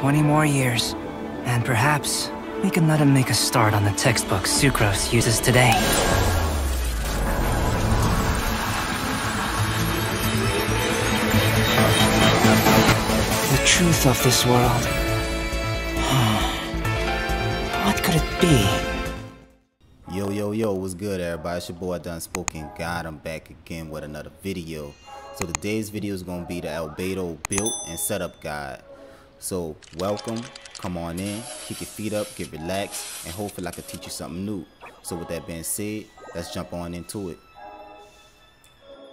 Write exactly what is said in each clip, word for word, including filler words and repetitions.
twenty more years, and perhaps we can let him make a start on the textbook Sucrose uses today. The truth of this world. What could it be? Yo, yo, yo, what's good, everybody? It's your boy, Unspoken God. I'm back again with another video. So today's video is going to be the Albedo build and setup guide. So welcome, come on in, kick your feet up, get relaxed, and hopefully I can teach you something new. So with that being said, let's jump on into it.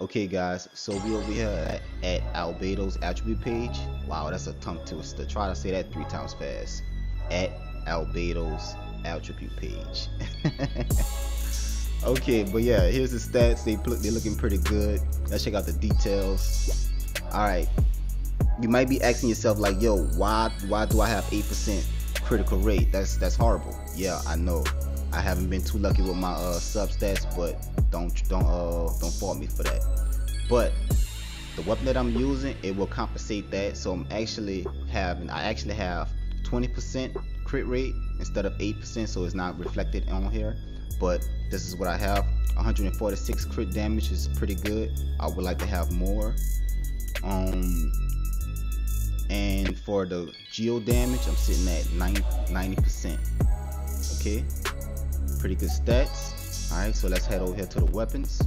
Okay guys, so we over here at, at Albedo's attribute page. Wow, that's a tongue twister. Try to say that three times fast. At Albedo's attribute page. Okay, but yeah, here's the stats. They look, they're looking pretty good. Let's check out the details. All right, you might be asking yourself like, yo, why why do I have eight percent critical rate? That's that's horrible. Yeah, I know. I haven't been too lucky with my uh, sub stats, but don't don't uh, don't fault me for that. But the weapon that I'm using, it will compensate that. So I'm actually having I actually have twenty percent crit rate instead of eight percent, so it's not reflected on here. But this is what I have. One hundred forty-six crit damage is pretty good. I would like to have more. Um, and for the geo damage, I'm sitting at ninety percent. Okay, pretty good stats. All right, so let's head over here to the weapons.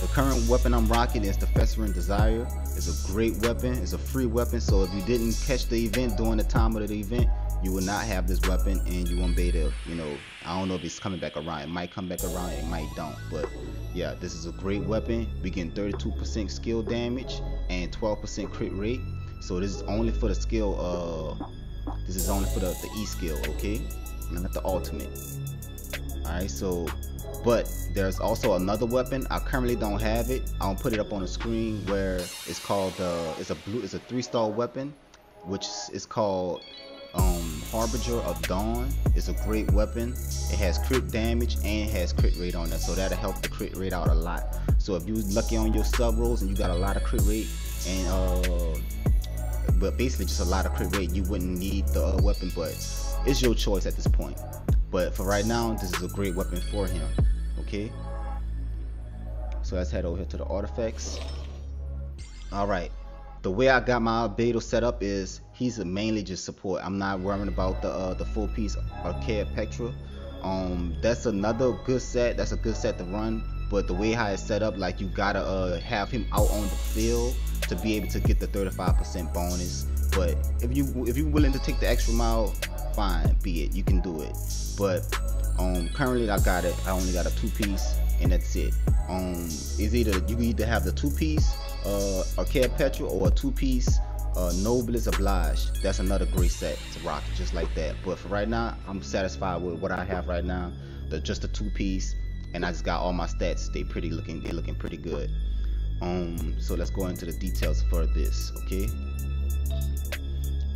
The current weapon I'm rocking is the Festering Desire. It's a great weapon. It's a free weapon. So if you didn't catch the event during the time of the event, you will not have this weapon, and you won't be able to, you know, I don't know if it's coming back around. It might come back around, it might don't. But yeah, this is a great weapon. We getting thirty-two percent skill damage and twelve percent crit rate. So this is only for the skill, uh, this is only for the, the E skill, okay? Not the ultimate. Alright, so, but there's also another weapon. I currently don't have it. I'll put it up on the screen where it's called, uh, it's a blue, it's a three-star weapon, which is called Um, Harbinger of Dawn. Is a great weapon. It has crit damage and has crit rate on it, so that'll help the crit rate out a lot. So if you was lucky on your sub rolls and you got a lot of crit rate, and uh, but basically just a lot of crit rate, you wouldn't need the other weapon, but it's your choice at this point. But for right now, this is a great weapon for him. Okay, so let's head over here to the artifacts. Alright, the way I got my Albedo set up is he's mainly just support. I'm not worrying about the uh, the full piece Arcade Petra. Um, that's another good set. That's a good set to run. But the way how it's set up, like you gotta uh, have him out on the field to be able to get the thirty-five percent bonus. But if you if you're willing to take the extra mile, fine, be it. You can do it. But um, currently I got it. I only got a two piece, and that's it. Um, is either you either have the two piece uh, Arcade Petra or a two piece uh, Noblesse Oblige. That's another great set to rock just like that. But for right now, I'm satisfied with what I have right now. The just a two piece, and I just got all my stats. They pretty looking. They looking pretty good. Um, so let's go into the details for this. Okay.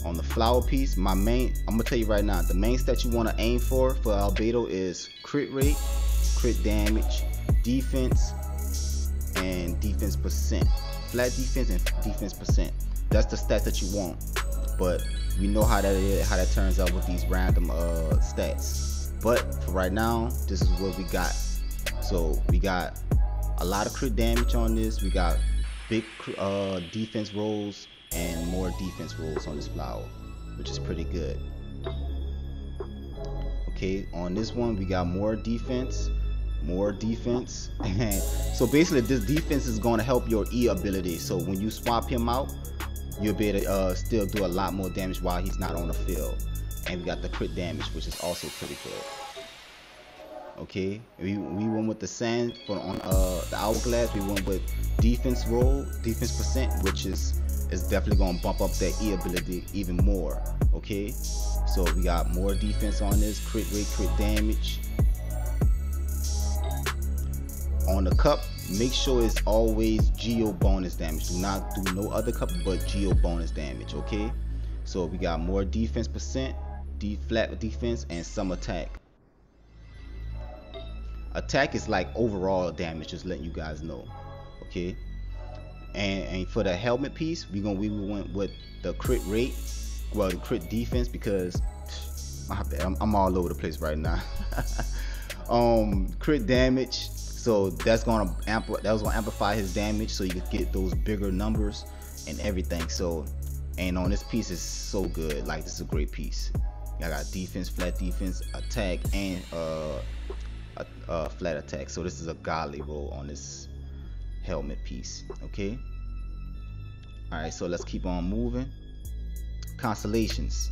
On the flower piece, my main. I'm gonna tell you right now. The main stat you want to aim for for Albedo is crit rate, crit damage, defense, and defense percent. Flat defense and defense percent. That's the stats that you want. But we know how that is, how that turns out with these random uh, stats. But for right now, this is what we got. So we got a lot of crit damage on this. We got big uh, defense rolls and more defense rolls on this flower, which is pretty good. Okay, on this one we got more defense. More defense. So basically this defense is going to help your E ability, so when you swap him out, you'll be able to uh, still do a lot more damage while he's not on the field. And we got the crit damage, which is also pretty good. Okay, we, we went with the sand for on uh, the hourglass. We went with defense roll, defense percent, which is is definitely going to bump up that E ability even more. Okay, so we got more defense on this, crit rate, crit damage. On the cup, make sure it's always geo bonus damage. Do not do no other cup but geo bonus damage. Okay, so we got more defense percent, D flat defense, and some attack. Attack is like overall damage, just letting you guys know. Okay, and, and for the helmet piece, we're gonna we went with the crit rate, well, the crit defense, because I'm, I'm all over the place right now. um crit damage, so that's gonna ampl that was gonna amplify his damage, so you could get those bigger numbers and everything. So, and on this piece is so good. Like, this is a great piece. I got defense, flat defense, attack, and uh, uh, uh, flat attack. So this is a godly roll on this helmet piece. Okay. All right. So let's keep on moving. Constellations.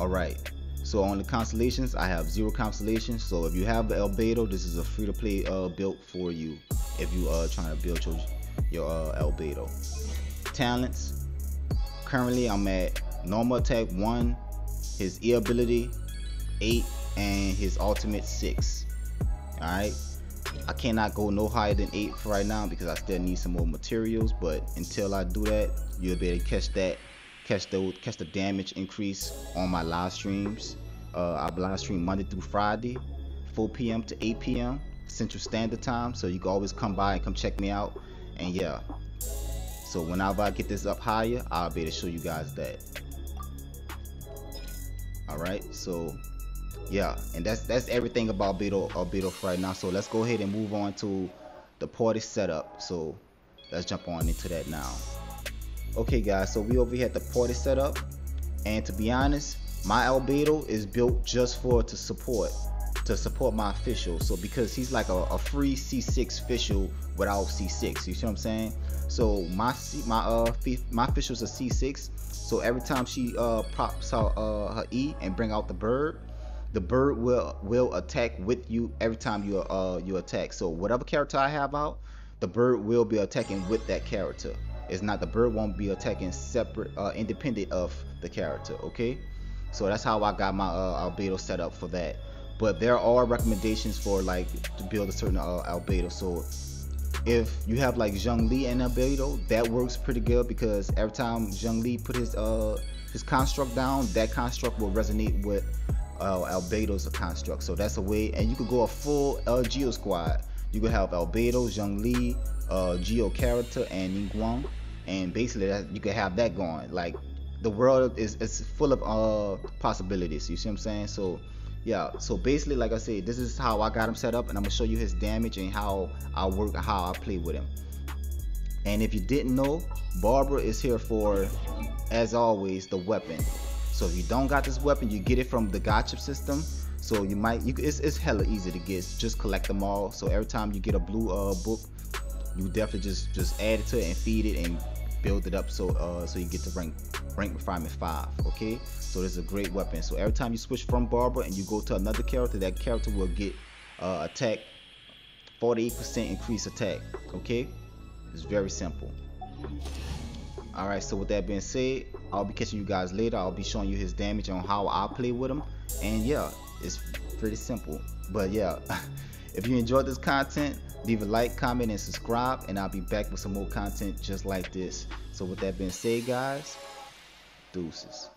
All right. So on the constellations, I have zero constellations. So if you have the Albedo, this is a free-to-play uh, build for you if you are uh, trying to build your your uh, Albedo. Talents. Currently, I'm at normal attack one. His E ability eight and his ultimate six. Alright, I cannot go no higher than eight for right now because I still need some more materials, but until I do that, you'll be able to catch that catch the catch the damage increase on my live streams. uh, I live stream Monday through Friday, four P M to eight P M Central Standard Time, so you can always come by and come check me out. And yeah, so whenever I get this up higher, I'll be able to show you guys that. All right, so yeah, and that's that's everything about Albedo, Albedo for right now. So let's go ahead and move on to the party setup. So let's jump on into that now. Okay, guys, so we over here at the party setup, and to be honest, my Albedo is built just for to support to support my official. So because he's like a, a free C six official without C six, you see what I'm saying? So my C, my uh my official's a C six. So every time she uh, pops out uh, her E and bring out the bird, the bird will will attack with you every time you uh you attack. So whatever character I have out, the bird will be attacking with that character. It's not the bird won't be attacking separate, uh, independent of the character. Okay, so that's how I got my uh, Albedo set up for that. But there are recommendations for like to build a certain uh, Albedo. So if you have like Zhongli and Albedo, that works pretty good, because every time Zhongli put his uh his construct down, that construct will resonate with uh, Albedo's construct. So that's a way, and you could go a full uh, Geo squad. You could have Albedo, Zhongli, uh, Geo character, and Ningguang, and basically that, you could have that going. Like, the world is is full of uh possibilities. You see what I'm saying? So. Yeah, so basically, like I said, this is how I got him set up, and I'm gonna show you his damage and how I work, how I play with him. And if you didn't know, Barbara is here for, as always, the weapon. So if you don't got this weapon, you get it from the gacha system. So you might, you it's, it's hella easy to get. Just collect them all. So every time you get a blue uh book, you definitely just just add it to it and feed it and build it up, so uh so you get to rank rank refinement five. Okay, so this is a great weapon. So every time you switch from Barbara and you go to another character, that character will get uh attack forty-eight percent increased attack. Okay, it's very simple. All right, so with that being said, I'll be catching you guys later. I'll be showing you his damage on how I play with him, and yeah, it's pretty simple. But yeah, if you enjoyed this content, leave a like, comment, and subscribe, and I'll be back with some more content just like this. So with that being said, guys, deuces.